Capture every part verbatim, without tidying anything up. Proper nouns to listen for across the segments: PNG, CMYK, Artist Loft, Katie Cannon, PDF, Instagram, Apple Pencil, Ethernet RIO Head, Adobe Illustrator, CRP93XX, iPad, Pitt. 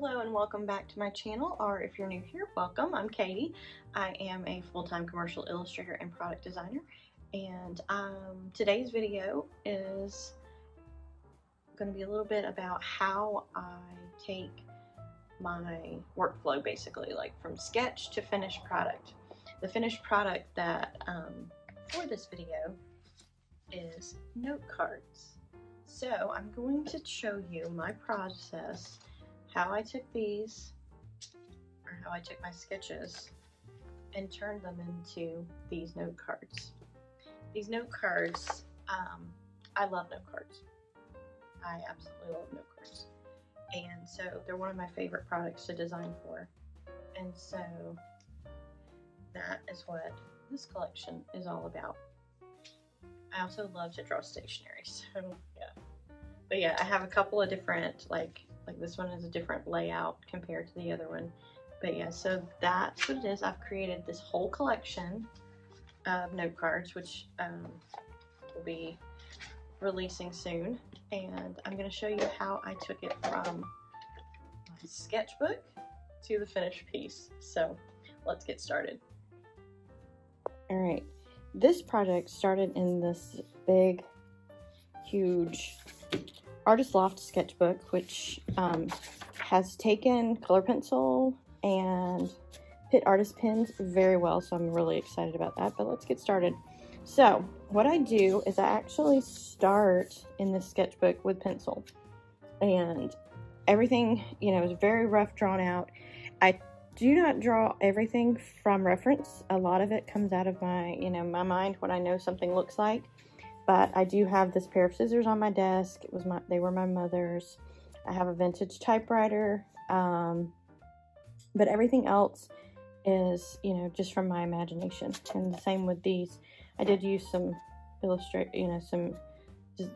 Hello and welcome back to my channel, or if you're new here, welcome. I'm Katie. I am a full-time commercial illustrator and product designer, and um, today's video is going to be a little bit about how I take my workflow, basically, like from sketch to finished product. The finished product that um, for this video is note cards. So I'm going to show you my process, how I took these, or how I took my sketches and turned them into these note cards. These note cards, um, I love note cards. I absolutely love note cards. And so they're one of my favorite products to design for. And so that is what this collection is all about. I also love to draw stationery, so yeah. But yeah, I have a couple of different, like, like this one is a different layout compared to the other one. But yeah, so that's what it is. I've created this whole collection of note cards, which um, will be releasing soon. And I'm gonna show you how I took it from my sketchbook to the finished piece. So let's get started. All right, this project started in this big, huge Artist Loft sketchbook, which um, has taken Color Pencil and Pitt Artist Pens very well, so I'm really excited about that, but let's get started. So what I do is I actually start in this sketchbook with pencil, and everything, you know, is very rough drawn out. I do not draw everything from reference. A lot of it comes out of my, you know, my mind when I know something looks like. But I do have this pair of scissors on my desk. It was my, they were my mother's. I have a vintage typewriter. Um, but everything else is, you know, just from my imagination. And the same with these. I did use some illustrate, you know, some just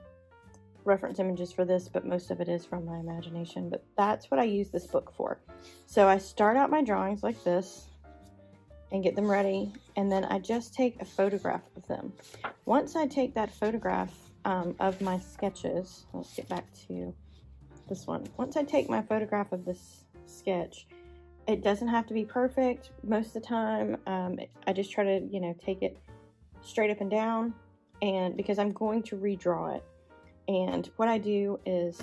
reference images for this, but most of it is from my imagination. But that's what I use this book for. So I start out my drawings like this and get them ready, and then I just take a photograph of them. Once I take that photograph um, of my sketches, let's get back to this one. Once I take my photograph of this sketch, it doesn't have to be perfect most of the time. Um, I just try to, you know, take it straight up and down, and because I'm going to redraw it. And what I do is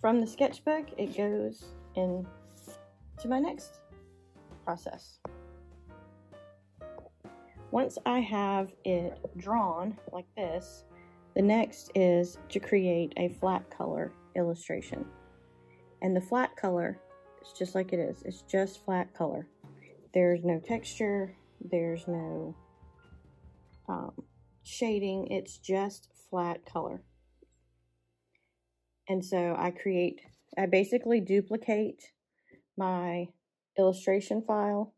from the sketchbook, it goes in to my next process. Once I have it drawn like this, the next is to create a flat color illustration. And the flat color is just like it is. It's just flat color. There's no texture. There's no um, shading. It's just flat color. And so I create, I basically duplicate my illustration file.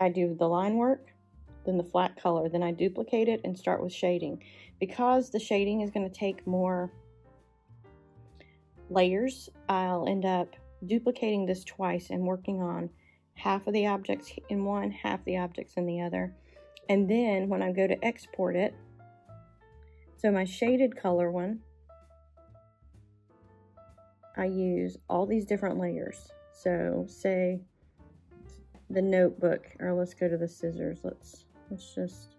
I do the line work, then the flat color, then I duplicate it and start with shading. Because the shading is going to take more layers, I'll end up duplicating this twice and working on half of the objects in one, half the objects in the other. And then when I go to export it, so my shaded color one, I use all these different layers. So say the notebook, or let's go to the scissors. Let's, let's just,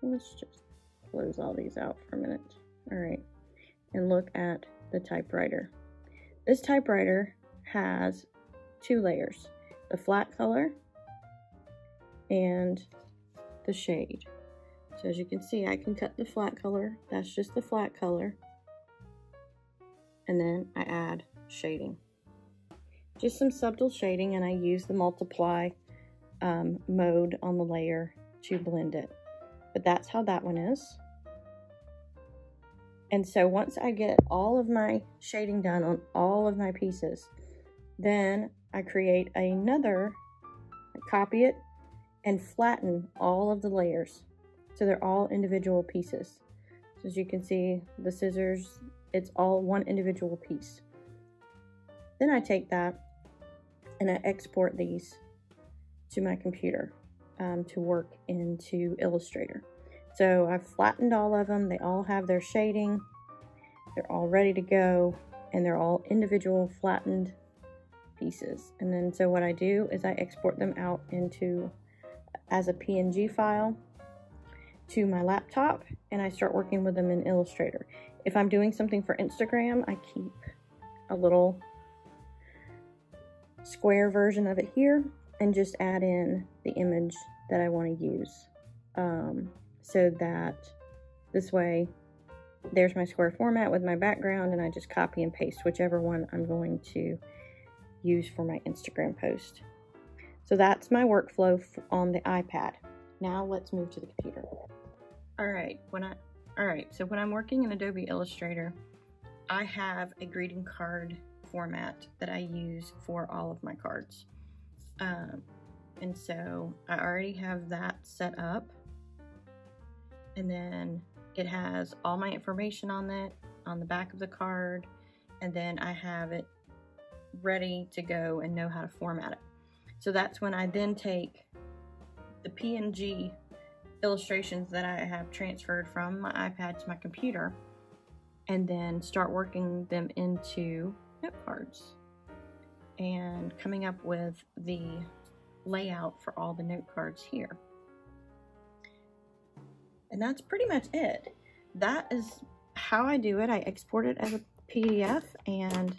let's just close all these out for a minute. All right, and look at the typewriter. This typewriter has two layers, the flat color and the shade. So as you can see, I can cut the flat color. That's just the flat color. And then I add shading, just some subtle shading, and I use the multiply um, mode on the layer to blend it. But that's how that one is. And so once I get all of my shading done on all of my pieces, then I create another, copy it, and flatten all of the layers so they're all individual pieces. So as you can see, the scissors, it's all one individual piece. Then I take that and I export these to my computer um, to work into Illustrator. So I've flattened all of them. They all have their shading. They're all ready to go, and they're all individual flattened pieces. And then so what I do is I export them out into as a P N G file to my laptop, and I start working with them in Illustrator. If I'm doing something for Instagram, I keep a little square version of it here and just add in the image that I want to use, um, so that this way there's my square format with my background, and I just copy and paste whichever one I'm going to use for my Instagram post. So that's my workflow on the iPad. Now let's move to the computer. All right, when I, all right, so when I'm working in Adobe Illustrator, I have a greeting card format that I use for all of my cards. Um, and so I already have that set up, and then it has all my information on it, on the back of the card, and then I have it ready to go and know how to format it. So that's when I then take the P N G illustrations that I have transferred from my iPad to my computer and then start working them into note cards and coming up with the layout for all the note cards here. And that's pretty much it. That is how I do it. I export it as a P D F, and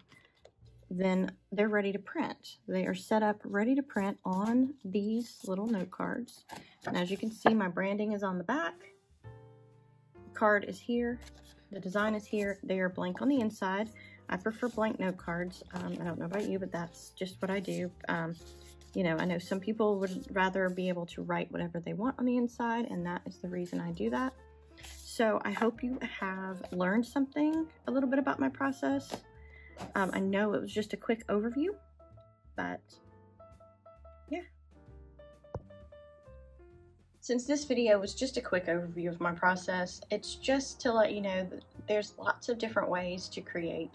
then they're ready to print. They are set up ready to print on these little note cards. And as you can see, my branding is on the back. The card is here. The design is here. They are blank on the inside. I prefer blank note cards. Um, I don't know about you, but that's just what I do. Um, You know, I know some people would rather be able to write whatever they want on the inside, and that is the reason I do that. So I hope you have learned something a little bit about my process. Um, I know it was just a quick overview, but yeah. Since this video was just a quick overview of my process, it's just to let you know that there's lots of different ways to create.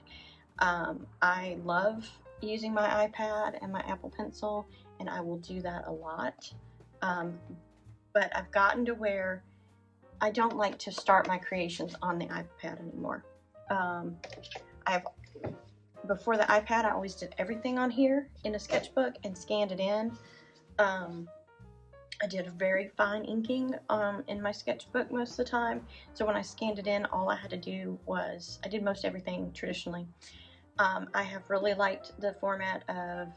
Um, I love using my iPad and my Apple Pencil, and I will do that a lot, um, but I've gotten to where I don't like to start my creations on the iPad anymore. Um, I've before the iPad, I always did everything on here in a sketchbook and scanned it in. Um, I did very fine inking um, in my sketchbook most of the time, so when I scanned it in, all I had to do was, I did most everything traditionally. Um, I have really liked the format of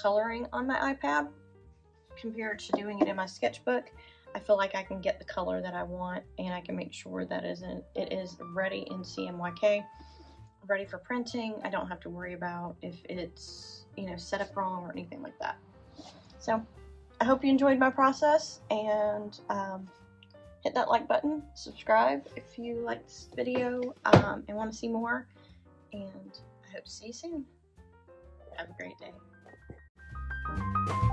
coloring on my iPad compared to doing it in my sketchbook. I feel like I can get the color that I want, and I can make sure that isn't, it is ready in C M Y K, ready for printing. I don't have to worry about if it's, you know, set up wrong or anything like that. So I hope you enjoyed my process, and um, hit that like button, subscribe if you like this video um, and want to see more, and I hope to see you soon. Have a great day.